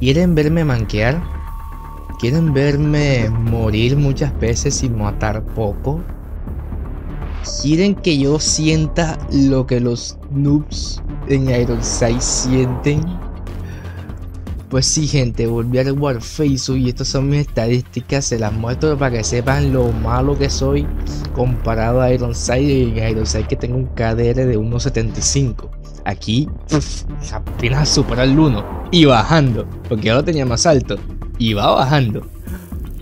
¿Quieren verme manquear? ¿Quieren verme morir muchas veces y matar poco? ¿Quieren que yo sienta lo que los noobs en Ironsight sienten? Pues sí, gente, volví al Warface y estas son mis estadísticas. Se las muestro para que sepan lo malo que soy comparado a Ironsight. Y en Ironsight que tengo un KDR de 1.75. Aquí apenas supera el 1 y bajando, porque yo lo tenía más alto y va bajando.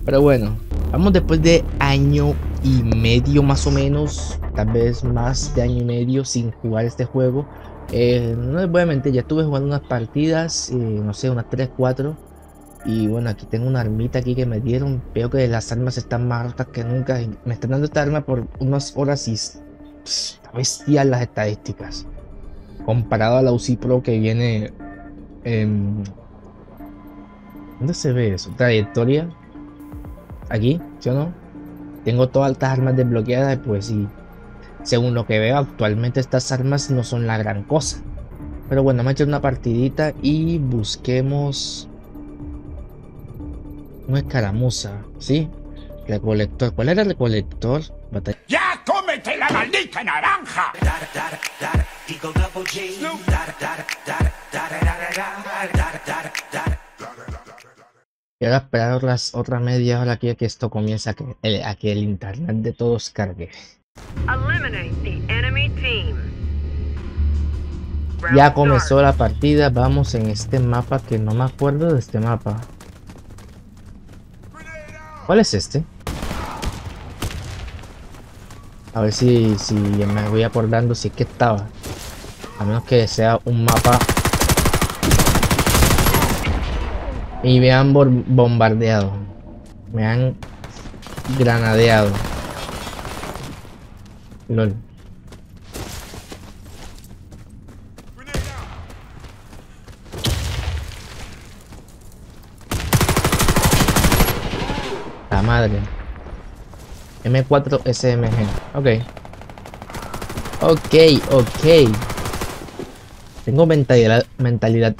Pero bueno, vamos después de año y medio más o menos, tal vez más de año y medio sin jugar este juego. No les voy a mentir, ya estuve jugando unas partidas, no sé, unas 3, 4. Y bueno, aquí tengo una armita aquí que me dieron. Veo que las armas están más rotas que nunca. Me están dando esta arma por unas horas y está bestial las estadísticas. Comparado a la UCI Pro que viene... ¿dónde se ve eso? Trayectoria. Aquí, ¿sí o no? Tengo todas estas armas desbloqueadas, pues sí. Según lo que veo, actualmente estas armas no son la gran cosa. Pero bueno, me he hecho una partidita y busquemos una escaramuza, ¿sí? Recolector. ¿Cuál era el recolector? ¡Ya cómete la maldita naranja! Y ahora esperar las otras media hora aquí a que esto comience, a que el internet de todos cargue. Ya comenzó la partida, vamos en este mapa que no me acuerdo de este mapa. ¿Cuál es este? A ver si me voy acordando si es que estaba. A menos que sea un mapa y me han bombardeado. Me han granadeado. LOL. La madre. M4 SMG. Ok. Tengo mentalidad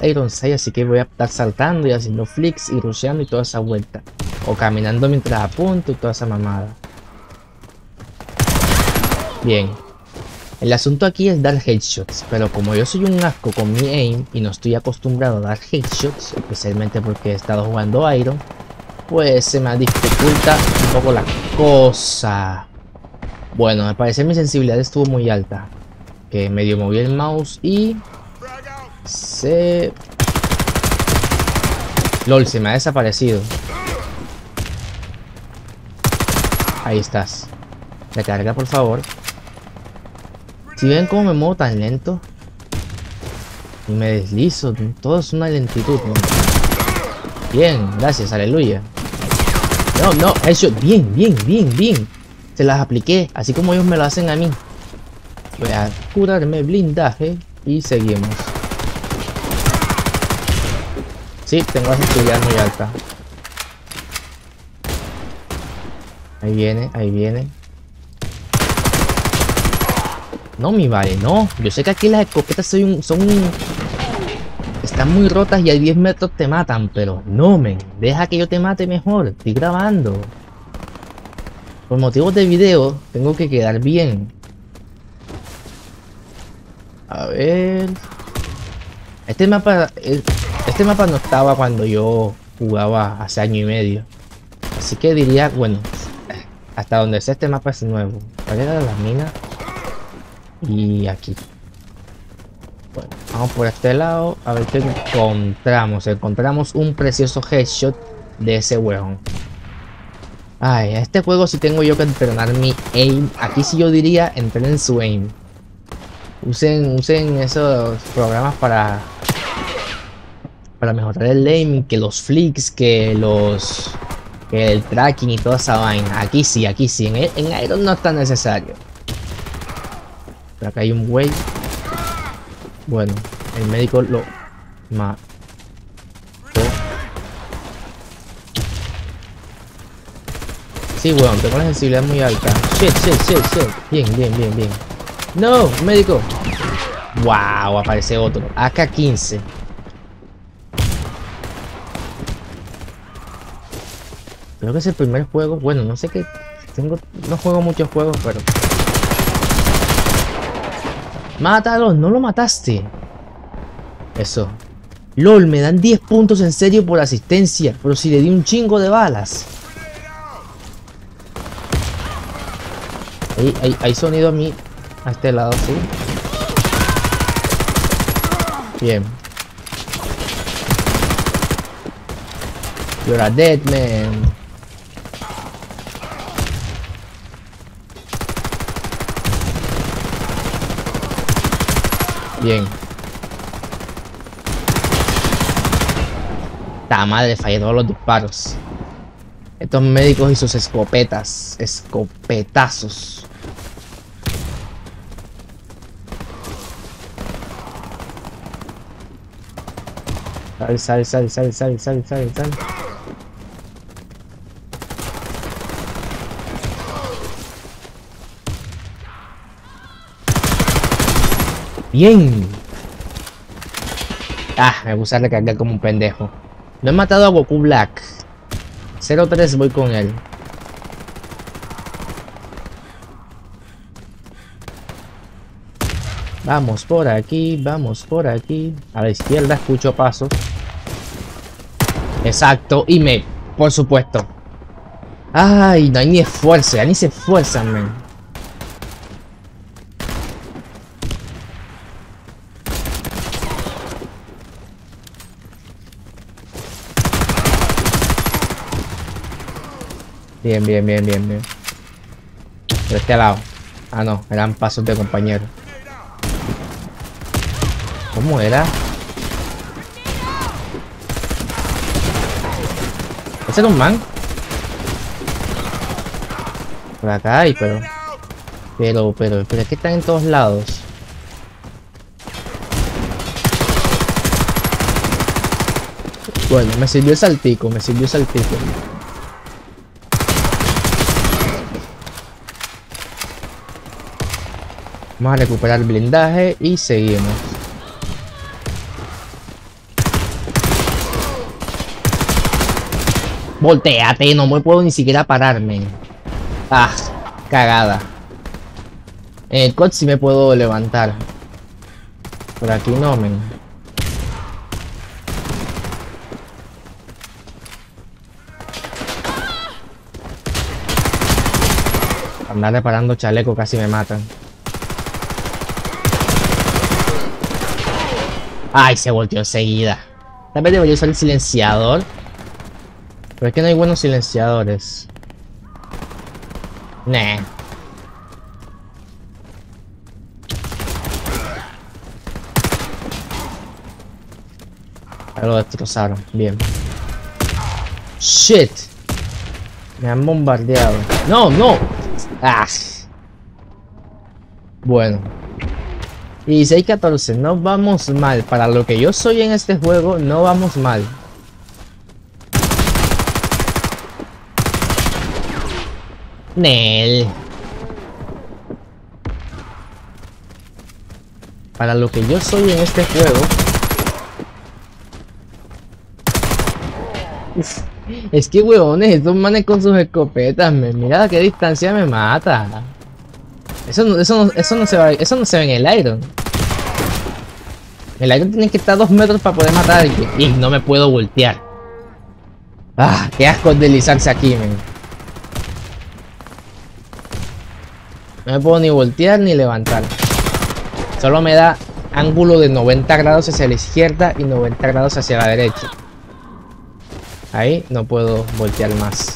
Ironsight, así que voy a estar saltando y haciendo flicks y rusheando y toda esa vuelta. O caminando mientras apunto y toda esa mamada. Bien, el asunto aquí es dar headshots, pero como yo soy un asco con mi aim y no estoy acostumbrado a dar headshots, especialmente porque he estado jugando Iron, pues se me dificulta un poco la cosa. Bueno, me parece mi sensibilidad estuvo muy alta, que medio moví el mouse y... LOL, se me ha desaparecido. Ahí estás. Recarga, por favor. Si ven cómo me muevo tan lento y me deslizo, todo es una lentitud, ¿no? Bien, gracias, aleluya. No, eso, bien. Se las apliqué, así como ellos me lo hacen a mí. Voy a curarme blindaje y seguimos. Sí, tengo la sensibilidad muy alta. Ahí viene. No, mi vale, no. Yo sé que aquí las escopetas están muy rotas y a 10 metros te matan, pero no, men. Deja que yo te mate mejor. Estoy grabando. Por motivos de video, tengo que quedar bien. A ver... Este mapa no estaba cuando yo jugaba hace año y medio. Así que diría, bueno, hasta donde sea este mapa es nuevo. ¿Cuál era la mina? Y aquí. Bueno, vamos por este lado. A ver qué encontramos. Encontramos un precioso headshot de ese huevón. Ay, a este juego sí tengo yo que entrenar mi aim. Aquí sí yo diría, entrenen su aim. Usen esos programas para mejorar el aim. Que los flicks, que el tracking y toda esa vaina. Aquí sí. En Iron no es tan necesario. Acá hay un güey. Bueno, el médico lo mató. Sí, weón, tengo la sensibilidad muy alta. Shit. Bien. No, médico. Wow, aparece otro. AK-15. Creo que es el primer juego, bueno, no sé qué, no juego muchos juegos, pero... ¡Mátalos! ¡No lo mataste! Eso. LOL, me dan 10 puntos en serio por asistencia, pero si le di un chingo de balas. Hay sonido a mí, a este lado, ¿sí? Bien. You're a dead man. Bien. ¡Ta madre! Fallé todos los disparos. Estos médicos y sus escopetas. Escopetazos. Sal, sal, sal, sal, sal, sal, sal, sal. Bien. Ah, me gusta recargar como un pendejo. No he matado a Goku Black. 0-3, voy con él. Vamos por aquí, vamos por aquí. A la izquierda escucho pasos. Exacto, y me, por supuesto. Ay, no hay ni esfuerzo, ya ni se esfuerzan, man. Bien, bien, bien, bien, bien. Pero este lado. Ah, no, eran pasos de compañero. ¿Cómo era? ¿Ese era un man? Por acá hay, pero... Pero es que están en todos lados. Bueno, me sirvió el saltico, me sirvió el saltico. Vamos a recuperar el blindaje y seguimos. Volteate, no me puedo ni siquiera pararme. Ah, cagada. En el COD sí me puedo levantar. Por aquí no, men. Andar reparando chaleco, casi me matan. Ay, se volteó enseguida. Tal vez debería usar el silenciador. Pero es que no hay buenos silenciadores. Nah. Ya lo destrozaron. Bien. Shit. Me han bombardeado. No, no. Ah. Bueno. 16-14, no vamos mal. Para lo que yo soy en este juego, no vamos mal. Nel. Para lo que yo soy en este juego. Uf. Es que huevones, estos manes con sus escopetas, mira a qué distancia me mata. Eso no se va, eso no se ve en el Iron. El Iron tiene que estar a 2 metros para poder matar a alguien. Y no me puedo voltear. Ah, qué asco deslizarse aquí, men. No me puedo ni voltear ni levantar. Solo me da ángulo de 90 grados hacia la izquierda y 90 grados hacia la derecha. Ahí no puedo voltear más.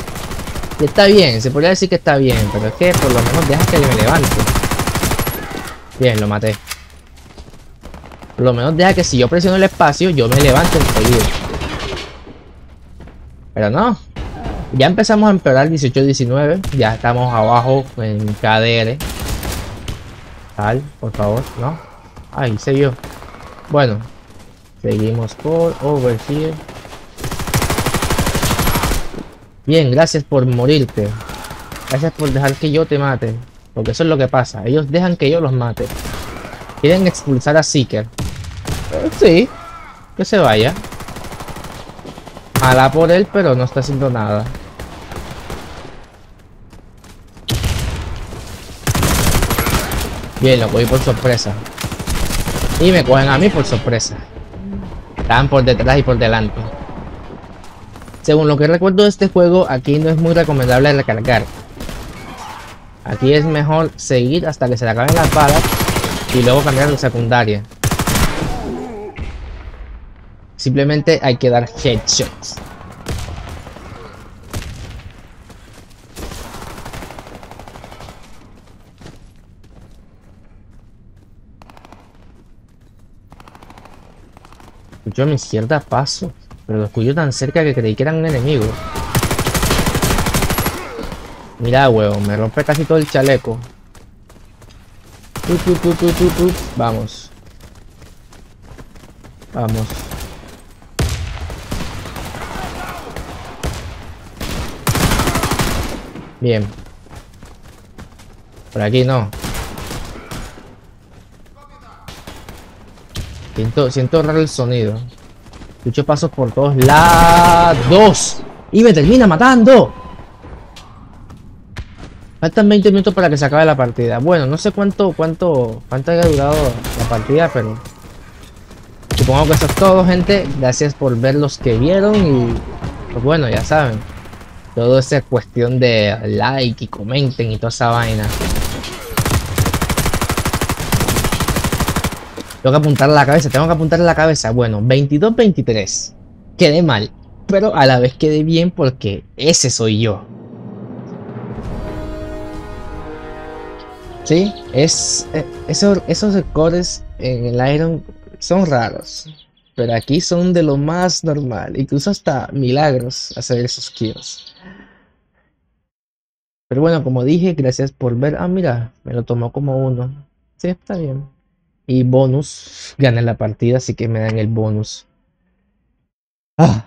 Y está bien, se podría decir que está bien, pero es que por lo menos deja que me levante. Bien, lo maté. Por lo menos deja que si yo presiono el espacio, yo me levanto enseguida. Pero no. Ya empezamos a empeorar 18-19. Ya estamos abajo en KDR. Tal, por favor, ¿no? Ahí se vio. Bueno. Seguimos por Overseer. Bien, gracias por morirte. Gracias por dejar que yo te mate. Porque eso es lo que pasa. Ellos dejan que yo los mate. Quieren expulsar a Seeker. Sí. Que se vaya. Mala por él, pero no está haciendo nada. Bien, lo cogí por sorpresa. Y me cogen a mí por sorpresa. Estaban por detrás y por delante. Según lo que recuerdo de este juego, aquí no es muy recomendable recargar. Aquí es mejor seguir hasta que se le acaben las balas y luego cambiar de secundaria. Simplemente hay que dar headshots. Escucho a mi izquierda paso, pero lo escucho tan cerca que creí que eran enemigos. Mira, huevón, me rompe casi todo el chaleco. Vamos. Vamos. Bien. Por aquí no. Siento raro el sonido. Escucho pasos por todos lados. Y me termina matando. Faltan 20 minutos para que se acabe la partida. Bueno, no sé cuánto haya durado la partida, pero supongo que eso es todo, gente. Gracias por ver los que vieron y pues bueno, ya saben. Todo es cuestión de like y comenten y toda esa vaina. Tengo que apuntar a la cabeza, tengo que apuntar a la cabeza. Bueno, 22-23. Quedé mal, pero a la vez quedé bien porque ese soy yo. Sí, esos scores en el Iron son raros, pero aquí son de lo más normal, incluso hasta milagros hacer esos kills. Pero bueno, como dije, gracias por ver. Ah, mira, me lo tomó como uno. Sí, está bien. Y bonus, gané la partida, así que me dan el bonus. Ah.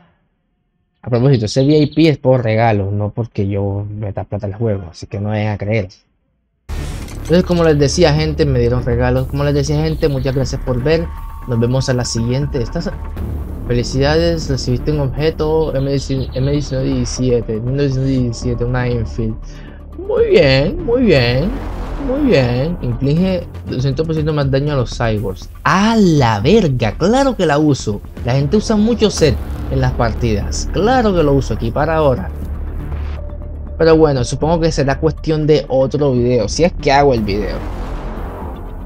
A propósito, ese VIP es por regalo, no porque yo meta plata al juego, así que no vayan a creer. Entonces, como les decía, gente, me dieron regalos. Como les decía, gente, muchas gracias por ver. Nos vemos a la siguiente. Felicidades, recibiste un objeto M1917, una Enfield. Muy bien. Inflige 200% más daño a los cyborgs. ¡A la verga! Claro que la uso. La gente usa mucho set en las partidas. Claro que lo uso aquí para ahora. Pero bueno, supongo que será cuestión de otro video, si es que hago el video.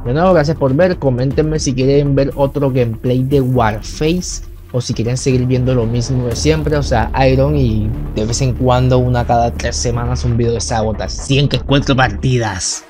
De nuevo, gracias por ver. Coméntenme si quieren ver otro gameplay de Warface o si quieren seguir viendo lo mismo de siempre, o sea, Iron y de vez en cuando, una cada 3 semanas, un video de Sabotaj. 104 partidas.